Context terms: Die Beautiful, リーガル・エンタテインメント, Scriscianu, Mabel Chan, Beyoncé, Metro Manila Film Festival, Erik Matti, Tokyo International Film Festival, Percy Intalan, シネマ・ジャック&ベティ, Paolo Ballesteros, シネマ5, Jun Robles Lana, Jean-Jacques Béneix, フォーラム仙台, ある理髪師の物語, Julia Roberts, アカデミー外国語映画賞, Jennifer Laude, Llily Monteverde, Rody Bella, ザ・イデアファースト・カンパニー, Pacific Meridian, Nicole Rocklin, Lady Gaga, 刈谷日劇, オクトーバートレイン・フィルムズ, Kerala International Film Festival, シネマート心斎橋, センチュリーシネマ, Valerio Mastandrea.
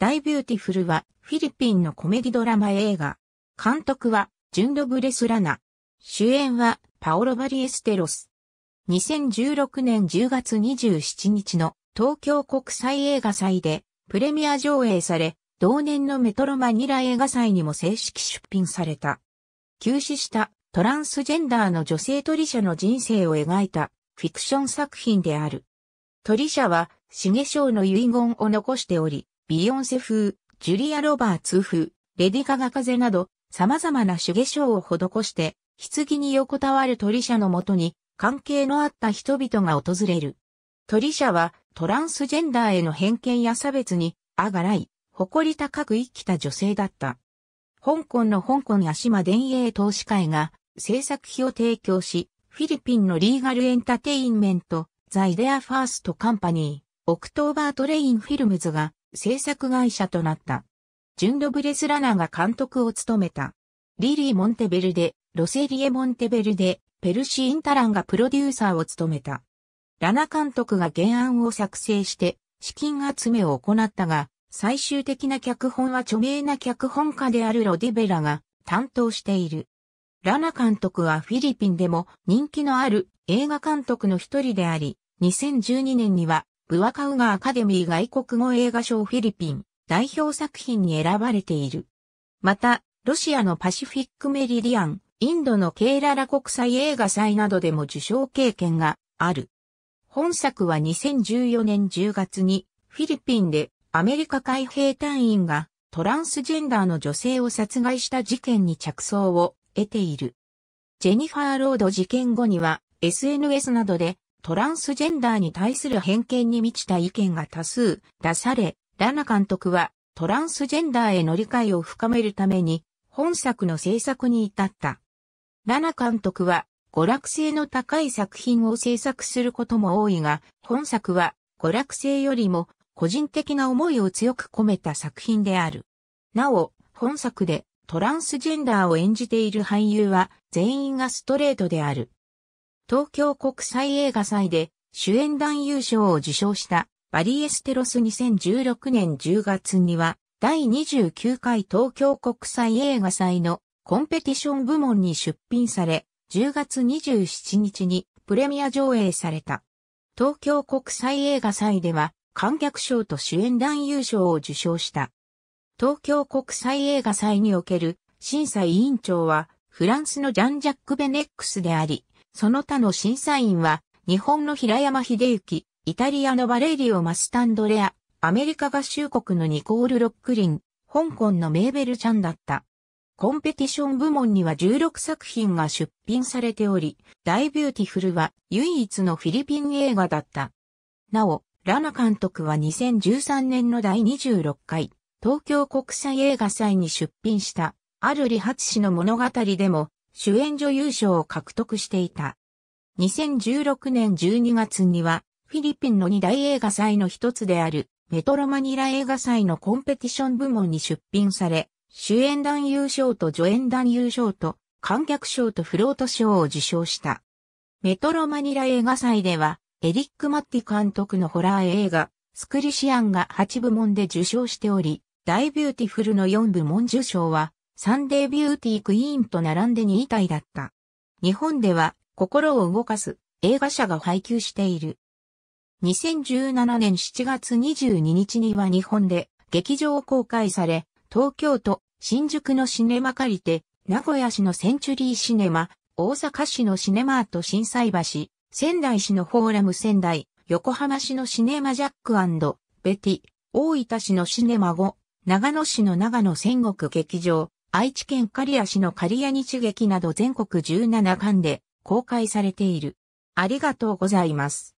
Die Beautifulはフィリピンのコメディドラマ映画。監督はジュン・ロブレス・ラナ。主演はパオロ・バリエステロス。2016年10月27日の東京国際映画祭でプレミア上映され、同年のメトロマニラ映画祭にも正式出品された。急死したトランスジェンダーの女性トリシャの人生を描いたフィクション作品である。トリシャはシゲショウの遺言を残しており、ビヨンセ風、ジュリア・ロバーツ風、レディ・ガガ風など様々な手芸ショーを施して、棺に横たわるトリシャのもとに関係のあった人々が訪れる。トリシャはトランスジェンダーへの偏見や差別にあがらい、誇り高く生きた女性だった。香港の香港屋島電影投資会が制作費を提供し、フィリピンのリーガルエンタテインメント、ザ・イデア・ファースト・カンパニー、オクトーバー・トレイン・フィルムズが、制作会社となった。ジュン・ロブレス・ラナが監督を務めた。リリー・モンテベルデ、ロセリエ・モンテベルデ、ペルシー・インタランがプロデューサーを務めた。ラナ監督が原案を作成して資金集めを行ったが、最終的な脚本は著名な脚本家であるロディベラが担当している。ラナ監督はフィリピンでも人気のある映画監督の一人であり、2012年にはブアカウガアカデミー外国語映画賞フィリピン代表作品に選ばれている。また、ロシアのパシフィックメリディアン、インドのケーララ国際映画祭などでも受賞経験がある。本作は2014年10月にフィリピンでアメリカ海兵隊員がトランスジェンダーの女性を殺害した事件に着想を得ている。ジェニファー・ロード事件後には SNS などでトランスジェンダーに対する偏見に満ちた意見が多数出され、ラナ監督はトランスジェンダーへの理解を深めるために本作の制作に至った。ラナ監督は娯楽性の高い作品を制作することも多いが、本作は娯楽性よりも個人的な思いを強く込めた作品である。なお、本作でトランスジェンダーを演じている俳優は全員がストレートである。東京国際映画祭で主演男優賞を受賞したバリエステロス2016年10月には第29回東京国際映画祭のコンペティション部門に出品され10月27日にプレミア上映された。東京国際映画祭では観客賞と主演男優賞を受賞した。東京国際映画祭における審査委員長はフランスのジャン・ジャック・ベネックスであり、その他の審査員は、日本の平山秀幸、イタリアのバレリオ・マスタンドレア、アメリカ合衆国のニコール・ロックリン、香港のメーベル・チャンだった。コンペティション部門には16作品が出品されており、Die Beautifulは唯一のフィリピン映画だった。なお、ラナ監督は2013年の第26回、東京国際映画祭に出品した、ある理髪師の物語でも、主演女優賞を獲得していた。2016年12月には、フィリピンの2大映画祭の一つである、メトロマニラ映画祭のコンペティション部門に出品され、主演男優賞と助演男優賞と、観客賞とフロート賞を受賞した。メトロマニラ映画祭では、エリック・マッティ監督のホラー映画、スクリシアンが8部門で受賞しており、Die Beautifulの4部門受賞は、サンデービューティークイーンと並んで2位タイだった。日本では心を動かす映画社が配給している。2017年7月22日には日本で劇場公開され、東京都、新宿のシネマ借りて、名古屋市のセンチュリーシネマ、大阪市のシネマアート心斎橋、仙台市のフォーラム仙台、横浜市のシネマジャック&ベティ、大分市のシネマ5、長野市の長野戦国劇場、愛知県刈谷市の刈谷日劇など全国17館で公開されている。ありがとうございます。